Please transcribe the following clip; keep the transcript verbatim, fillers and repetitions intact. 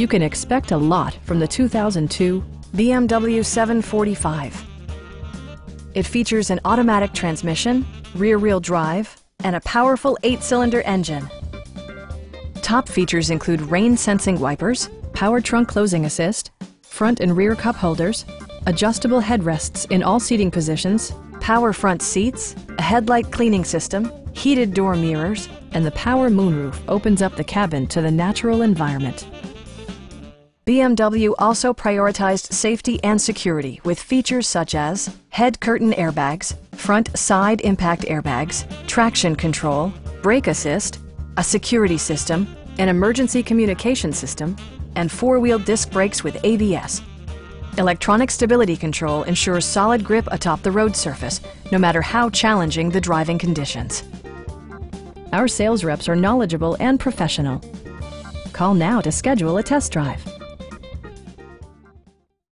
You can expect a lot from the two thousand two B M W seven forty-five. It features an automatic transmission, rear-wheel drive, and a powerful eight-cylinder engine. Top features include rain-sensing wipers, power trunk closing assist, front and rear cup holders, adjustable headrests in all seating positions, power front seats, a headlight cleaning system, heated door mirrors, and the power moonroof opens up the cabin to the natural environment. B M W also prioritized safety and security with features such as head curtain airbags, front side impact airbags, traction control, brake assist, a security system, an emergency communication system, and four-wheel disc brakes with A B S. Electronic stability control ensures solid grip atop the road surface, no matter how challenging the driving conditions. Our sales reps are knowledgeable and professional. Call now to schedule a test drive.